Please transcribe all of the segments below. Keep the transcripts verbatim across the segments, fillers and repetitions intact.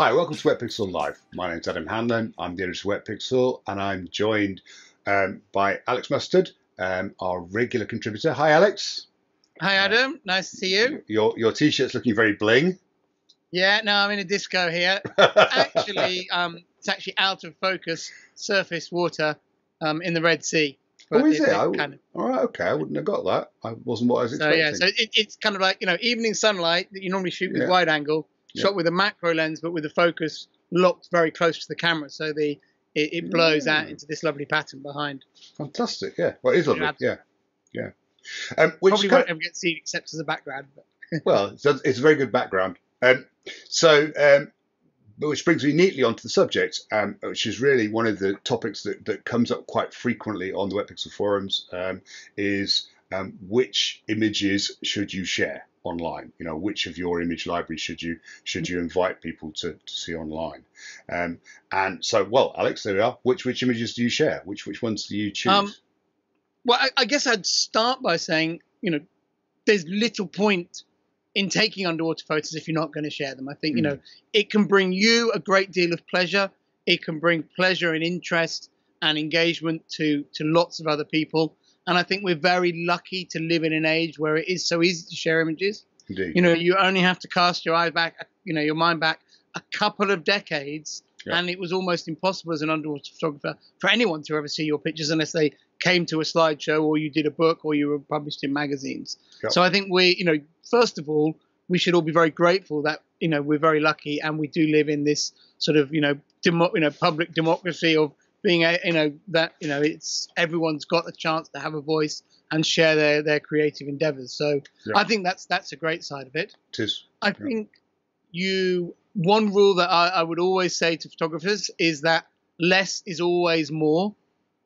Hi, welcome to Wetpixel Live. My name's Adam Hanlon, I'm the editor of Wetpixel, and I'm joined um, by Alex Mustard, um, our regular contributor. Hi, Alex. Hi, Adam. Uh, nice to see you. Your your T-shirt's looking very bling. Yeah, no, I'm in a disco here. actually, um, it's actually out of focus, surface water um, in the Red Sea. Oh, is it? it? I would, kind of, all right, okay, I wouldn't have got that. I wasn't what I was expecting. So, yeah, so it, it's kind of like, you know, evening sunlight that you normally shoot with yeah. wide angle. Shot yeah. with a macro lens, but with the focus locked very close to the camera, so the it, it blows yeah. out into this lovely pattern behind. Fantastic, yeah. Well, it is lovely, yeah, yeah. Um, which Probably won't of, ever get seen except as a background. But. Well, it's a, it's a very good background. Um, so, um, which brings me neatly onto the subject, um, which is really one of the topics that that comes up quite frequently on the Wetpixel forums, um, is um, which images should you share online? You know, which of your image library should you should you invite people to, to see online? Um, and so, well, Alex, there we are. Which which images do you share? Which which ones do you choose? Um, well, I, I guess I'd start by saying, you know, there's little point in taking underwater photos if you're not going to share them. I think, you mm. know, it can bring you a great deal of pleasure. It can bring pleasure and interest and engagement to to lots of other people. And I think we're very lucky to live in an age where it is so easy to share images. Indeed. You know, you only have to cast your eye back, you know, your mind back a couple of decades. Yeah. And it was almost impossible as an underwater photographer for anyone to ever see your pictures unless they came to a slideshow or you did a book or you were published in magazines. Yeah. So I think we, you know, first of all, we should all be very grateful that, you know, we're very lucky and we do live in this sort of, you know, demo, you know, public democracy of being a, you know, that, you know, it's everyone's got the chance to have a voice and share their, their creative endeavors. So yeah. I think that's, that's a great side of it. It is. I yeah. think you, one rule that I, I would always say to photographers is that less is always more.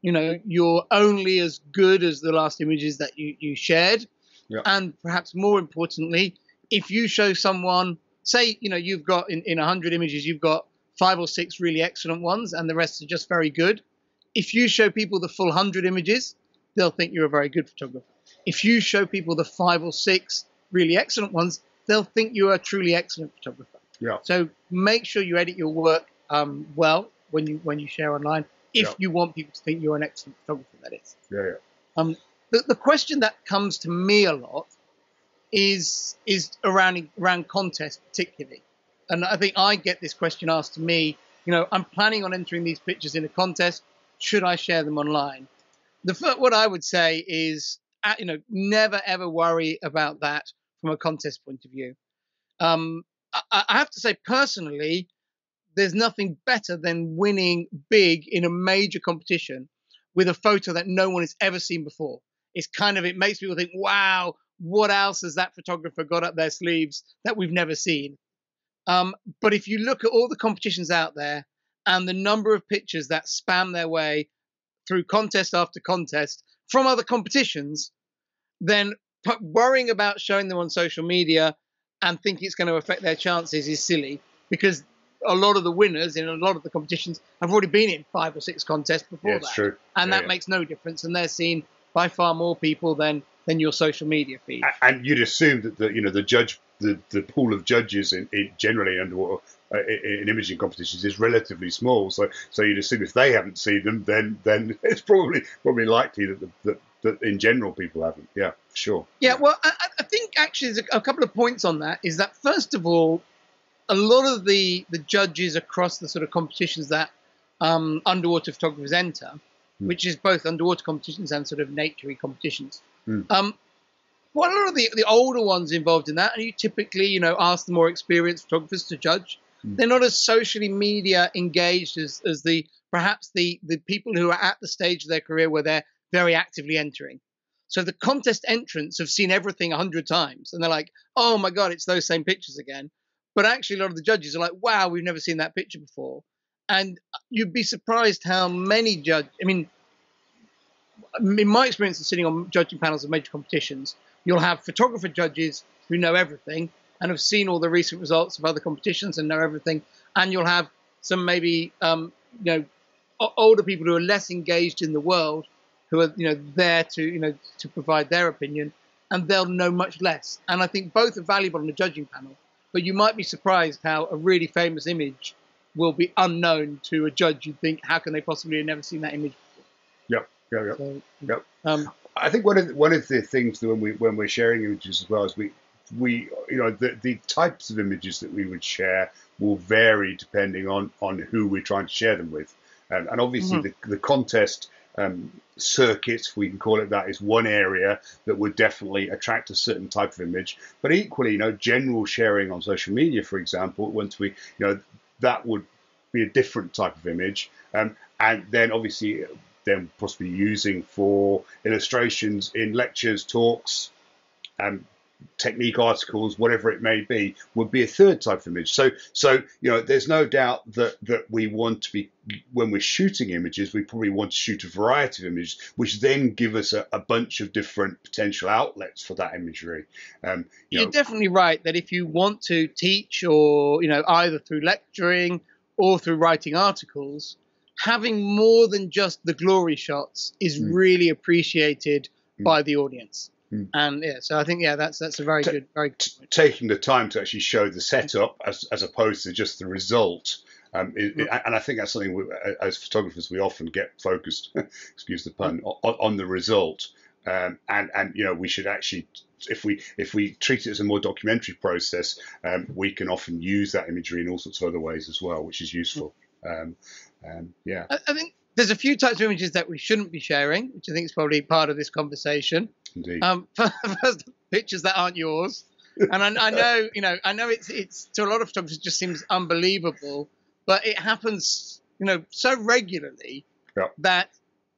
You know, you're only as good as the last images that you, you shared. Yeah. And perhaps more importantly, if you show someone, say, you know, you've got in, in one hundred images, you've got five or six really excellent ones, and the rest are just very good. If you show people the full hundred images, they'll think you're a very good photographer. If you show people the five or six really excellent ones, they'll think you are a truly excellent photographer. Yeah. So make sure you edit your work um, well when you when you share online, if yeah. you want people to think you're an excellent photographer, that is. Yeah, yeah. Um, the, the question that comes to me a lot is is around, around contest particularly. And I think I get this question asked to me, you know, I'm planning on entering these pictures in a contest. Should I share them online? The what I would say is, you know, never, ever worry about that from a contest point of view. Um, I, I have to say personally, there's nothing better than winning big in a major competition with a photo that no one has ever seen before. It's kind of, it makes people think, wow, what else has that photographer got up their sleeves that we've never seen? Um, but if you look at all the competitions out there and the number of pictures that spam their way through contest after contest from other competitions, then worrying about showing them on social media and thinking it's going to affect their chances is silly, because a lot of the winners in a lot of the competitions have already been in five or six contests before yeah, that. True. And yeah, that yeah. makes no difference. And they're seen by far more people than, than your social media feed. And you'd assume that the, you know, the judge... The, the pool of judges in, in generally underwater uh, in, in imaging competitions is relatively small, so so you'd assume if they haven't seen them, then then it's probably probably likely that the, that, that in general people haven't. Yeah, sure. Yeah, yeah. Well, I, I think actually there's a, a couple of points on that. Is that first of all, a lot of the the judges across the sort of competitions that um, underwater photographers enter, mm. which is both underwater competitions and sort of naturey competitions. Mm. Um, Well, a lot of the, the older ones involved in that, and you typically, you know, ask the more experienced photographers to judge. Mm. They're not as socially media engaged as, as the perhaps the, the people who are at the stage of their career where they're very actively entering. So the contest entrants have seen everything a hundred times, and they're like, oh, my God, it's those same pictures again. But actually, a lot of the judges are like, wow, we've never seen that picture before. And you'd be surprised how many judge. I mean, in my experience of sitting on judging panels of major competitions, you'll have photographer judges who know everything and have seen all the recent results of other competitions and know everything. And you'll have some maybe, um, you know, older people who are less engaged in the world, who are, you know, there to, you know, to provide their opinion, and they'll know much less. And I think both are valuable on the judging panel, but you might be surprised how a really famous image will be unknown to a judge. You'd think, how can they possibly have never seen that image before? Yep, yep, yep. So, yep. Um, I think one of the, one of the things that when we when we're sharing images as well is we we you know the the types of images that we would share will vary depending on on who we're trying to share them with, um, and obviously mm-hmm. the the contest um, circuit, if we can call it that, is one area that would definitely attract a certain type of image. But equally, you know, general sharing on social media, for example, once we you know that would be a different type of image, um, and then obviously. Then possibly using for illustrations in lectures, talks, and um, technique articles, whatever it may be, would be a third type of image. So, so you know, there's no doubt that that we want to be, when we're shooting images, we probably want to shoot a variety of images, which then give us a, a bunch of different potential outlets for that imagery. Um, you You're know, definitely right that if you want to teach, or you know, either through lecturing or through writing articles, having more than just the glory shots is mm. really appreciated mm. by the audience. Mm. And yeah, so I think, yeah, that's that's a very Ta good, very good point. Taking the time to actually show the setup as, as opposed to just the result. Um, it, mm. it, and I think that's something we, as photographers, we often get focused, excuse the pun, mm. on, on the result. Um, and, and, you know, we should actually, if we if we treat it as a more documentary process, um, we can often use that imagery in all sorts of other ways as well, which is useful. Mm. Um, Um, yeah, I, I think there's a few types of images that we shouldn't be sharing, which I think is probably part of this conversation. Indeed. Um, first, pictures that aren't yours, and I, I know, you know, I know it's it's to a lot of photographers it just seems unbelievable, but it happens, you know, so regularly yeah. that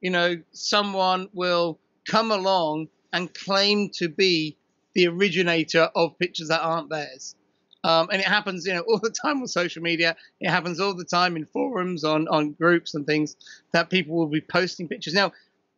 you know someone will come along and claim to be the originator of pictures that aren't theirs. Um, and it happens, you know, all the time on social media. It happens all the time in forums, on, on groups and things, that people will be posting pictures. Now,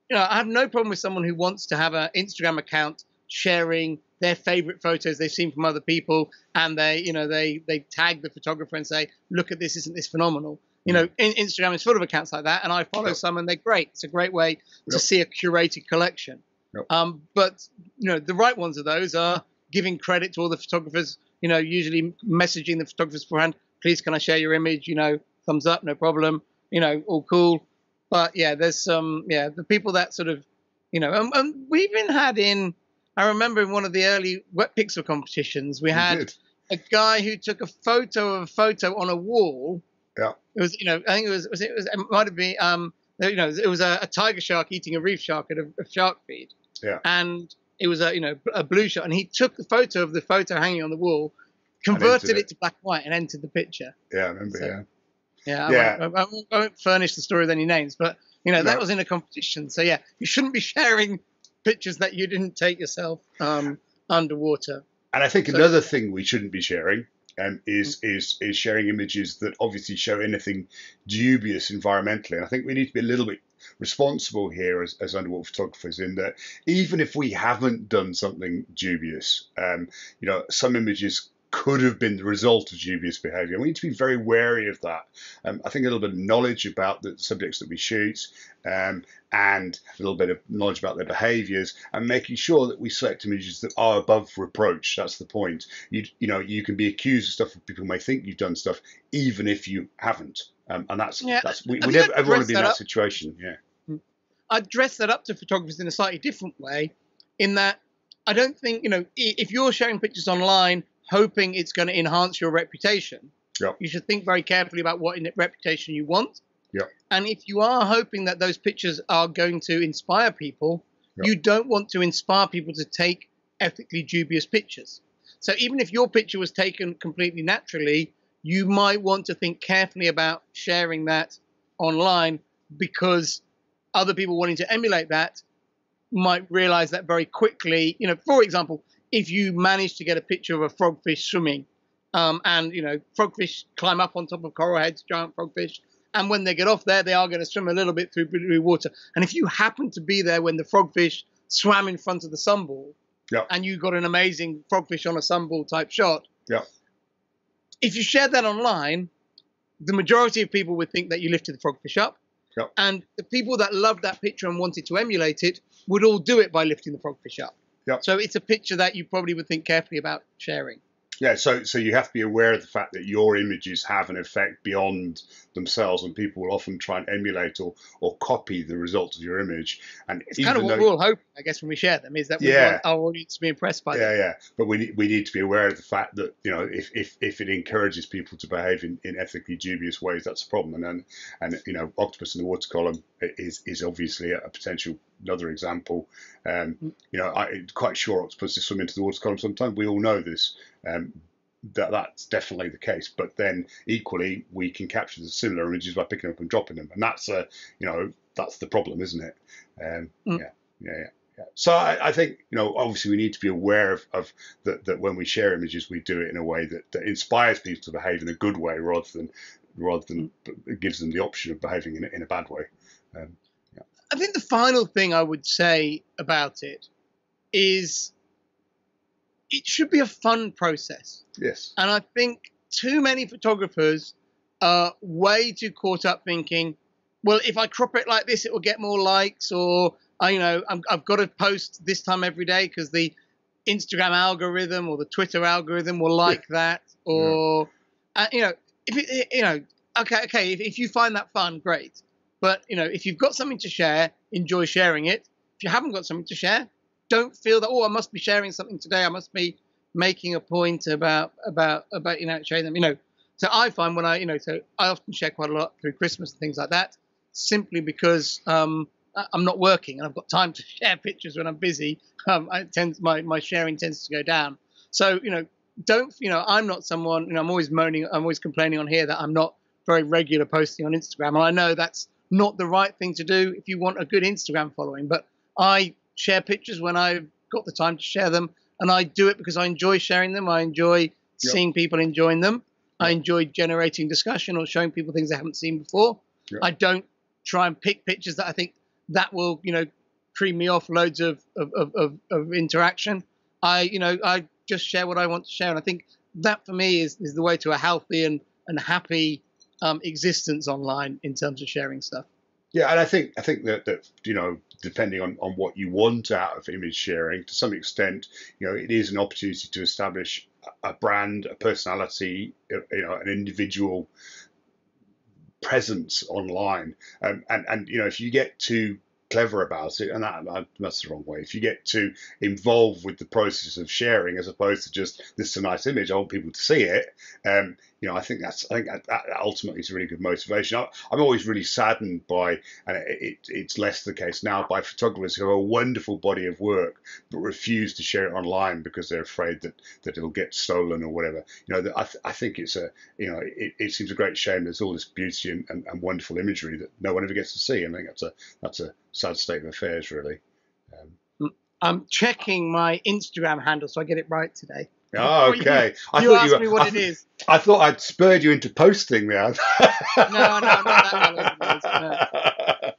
you know, I have no problem with someone who wants to have an Instagram account sharing their favorite photos they've seen from other people, and they, you know, they, they tag the photographer and say, look at this, isn't this phenomenal? You know, in, Instagram is full of accounts like that, and I follow yep. some, and they're great. It's a great way yep. to see a curated collection. Yep. Um, but, you know, the right ones of those are giving credit to all the photographers, you know, usually messaging the photographers beforehand, please can I share your image, you know, thumbs up, no problem, you know, all cool. But yeah, there's some, yeah, the people that sort of, you know, and, and we even had in, I remember in one of the early Wetpixel competitions, we had Indeed. a guy who took a photo of a photo on a wall. Yeah. It was, you know, I think it was, was it, was, it might have been, um, you know, it was a, a tiger shark eating a reef shark at a, a shark feed. Yeah. And it was a, you know, a blue shot, and he took the photo of the photo hanging on the wall, converted it. it to black and white, and entered the picture. Yeah, I remember. So, yeah, yeah. yeah. I, won't, I, won't, I won't furnish the story with any names, but you know no. that was in a competition. So yeah, you shouldn't be sharing pictures that you didn't take yourself um, underwater. And I think so, another thing we shouldn't be sharing um, is mm-hmm. is is sharing images that obviously show anything dubious environmentally. And I think we need to be a little bit responsible here as, as underwater photographers, in that even if we haven't done something dubious, um, you know, some images could have been the result of dubious behaviour. We need to be very wary of that. Um, I think a little bit of knowledge about the subjects that we shoot, um, and a little bit of knowledge about their behaviours, and making sure that we select images that are above reproach. That's the point. You, you know, you can be accused of stuff, people may think you've done stuff, even if you haven't. Um, and that's, yeah, that's we, we never ever want to be in that, that situation. Yeah, I'd dress that up to photographers in a slightly different way, in that I don't think, you know, if you're sharing pictures online hoping it's going to enhance your reputation, yep. you should think very carefully about what reputation you want. Yep. And if you are hoping that those pictures are going to inspire people, yep. you don't want to inspire people to take ethically dubious pictures. So even if your picture was taken completely naturally, you might want to think carefully about sharing that online, because other people wanting to emulate that might realize that very quickly. You know, for example, if you manage to get a picture of a frogfish swimming, um, and, you know, frogfish climb up on top of coral heads, giant frogfish, and when they get off there, they are going to swim a little bit through blue water. And if you happen to be there when the frogfish swam in front of the sunball, yeah. and you got an amazing frogfish on a sunball type shot, yeah. if you share that online, the majority of people would think that you lifted the frogfish up. Yep. And the people that loved that picture and wanted to emulate it would all do it by lifting the frogfish up. Yep. So it's a picture that you probably would think carefully about sharing. Yeah, so so you have to be aware of the fact that your images have an effect beyond themselves, and people will often try and emulate or or copy the results of your image. And it's kind of what though, we're all hoping, I guess, when we share them, is that we yeah. want our audience to be impressed by yeah, them. Yeah, yeah. But we we need to be aware of the fact that, you know, if if, if it encourages people to behave in, in ethically dubious ways, that's a problem. And then, and you know, octopus in the water column is is obviously a potential another example. Um, you know, I'm quite sure octopuses swim into the water column sometimes. We all know this. Um, that that's definitely the case. But then equally, we can capture the similar images by picking up and dropping them, and that's a you know that's the problem, isn't it? Um, mm. Yeah, yeah, yeah. So I, I think, you know, obviously we need to be aware of, of that, that when we share images, we do it in a way that, that inspires people to behave in a good way rather than rather than mm. gives them the option of behaving in, in a bad way. Um, yeah. I think the final thing I would say about it is it should be a fun process. Yes. And I think too many photographers are way too caught up thinking, well, if I crop it like this, it will get more likes, or I, you know, I'm, I've got to post this time every day because the Instagram algorithm or the Twitter algorithm will like that. Or, yeah. uh, you know, if it, you know, okay, okay, if, if you find that fun, great. But, you know, if you've got something to share, enjoy sharing it. If you haven't got something to share, don't feel that, oh, I must be sharing something today. I must be making a point about, about, about, you know, sharing them, you know. So I find when I, you know, so I often share quite a lot through Christmas and things like that, simply because, um, I'm not working and I've got time to share pictures when I'm busy. Um, I tend, my, my sharing tends to go down. So, you know, don't, you know, I'm not someone, you know, I'm always moaning, I'm always complaining on here that I'm not very regular posting on Instagram. And I know that's not the right thing to do if you want a good Instagram following, but I share pictures when I've got the time to share them. And I do it because I enjoy sharing them. I enjoy yep. seeing people enjoying them. Yep. I enjoy generating discussion or showing people things they haven't seen before. Yep. I don't try and pick pictures that I think, that will, you know, cream me off loads of, of, of, of interaction. I, you know, I just share what I want to share. And I think that for me is, is the way to a healthy and, and happy um, existence online in terms of sharing stuff. Yeah, and I think I think that, that you know, depending on, on what you want out of image sharing, to some extent, you know, it is an opportunity to establish a brand, a personality, you know, an individual presence online, um, and and you know, if you get too clever about it, and that that's the wrong way, if you get too involved with the process of sharing as opposed to just, this is a nice image, I want people to see it, um you know, I think that's I think that, that ultimately is a really good motivation. I, I'm always really saddened by, and it, it, it's less the case now, by photographers who have a wonderful body of work but refuse to share it online because they're afraid that that it'll get stolen or whatever. You know, I, th I think it's a you know it, it seems a great shame. There's all this beauty and, and, and wonderful imagery that no one ever gets to see. I think that's a that's a sad state of affairs, really. Um, I'm checking my Instagram handle so I get it right today. Oh, okay. You, you I thought asked you were, me what I it is. I thought I'd spurred you into posting there. no, no, no, no, no, no.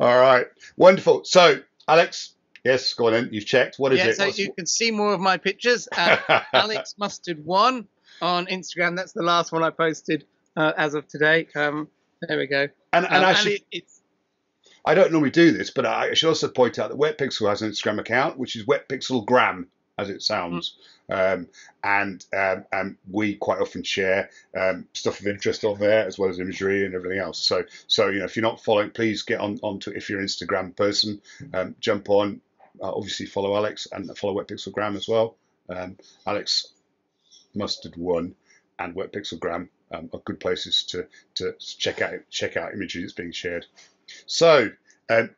All right. Wonderful. So, Alex, yes, go on in. You've checked. What is yeah, it? So What's, you can see more of my pictures at Alex Mustard one on Instagram. That's the last one I posted uh, as of today. Um, there we go. And, and, um, I, and should, it, it's, I don't normally do this, but I should also point out that Wetpixel has an Instagram account, which is Wetpixelgram, as it sounds. Mm. Um, and um, and we quite often share um, stuff of interest on there, as well as imagery and everything else. So so you know, if you're not following, please get on onto, if you're an Instagram person, um, jump on. Uh, obviously follow Alex and follow Wetpixelgram as well. Um, Alex Mustard one and Wetpixelgram um, are good places to to check out check out imagery that's being shared. So. Um,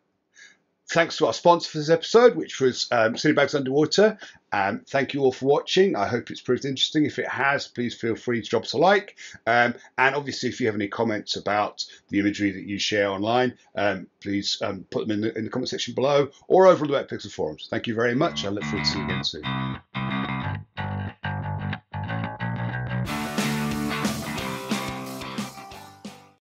Thanks to our sponsor for this episode, which was um, City Bags Underwater. Um, thank you all for watching. I hope it's proved interesting. If it has, please feel free to drop us a like. Um, and obviously, if you have any comments about the imagery that you share online, um, please um, put them in the, in the comment section below or over on the Wetpixel forums. Thank you very much. I look forward to seeing you again soon.